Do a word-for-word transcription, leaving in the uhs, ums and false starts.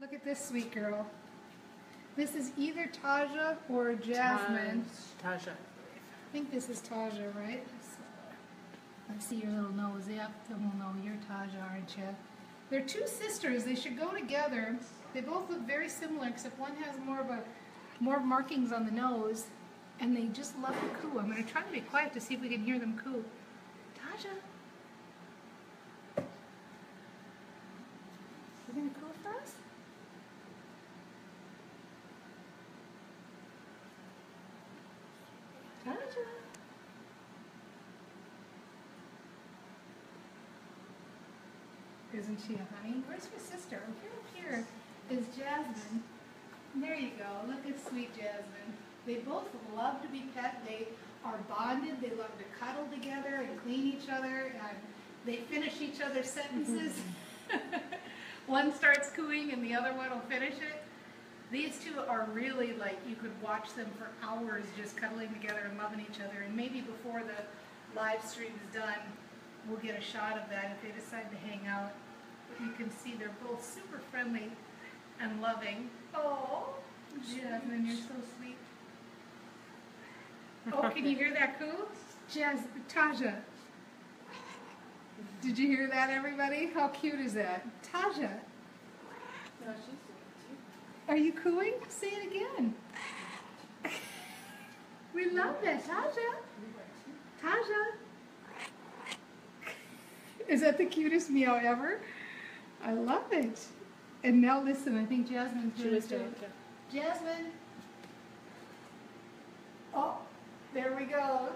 Look at this sweet girl. This is either Taja or Jasmine. Taja. I think this is Taja, right? I see your little nose. Yep, then we'll know you're Taja, aren't you? They're two sisters. They should go together. They both look very similar, except one has more of a more markings on the nose, and they just love to coo. I'm going to try to be quiet to see if we can hear them coo. Taja, you going to coo for us? Taja. Isn't she a honey? Where's your sister? Oh, here, up here is Jasmine. There you go. Look at sweet Jasmine. They both love to be pet. They are bonded. They love to cuddle together and clean each other. And they finish each other's sentences. One starts cooing and the other one will finish it. These two are really like you could watch them for hours just cuddling together and loving each other. And maybe before the live stream is done, we'll get a shot of that if they decide to hang out. You can see they're both super friendly and loving. Oh, Jasmine, you're so sweet. Oh, can you hear that coo? Jas Taja. Did you hear that, everybody? How cute is that? Taja. No, she's cute. Are you cooing? Say it again. We love that, Taja. Taja. Is that the cutest meow ever? I love it. And now listen, I think Jasmine's doing it too. Jasmine. Oh, there we go.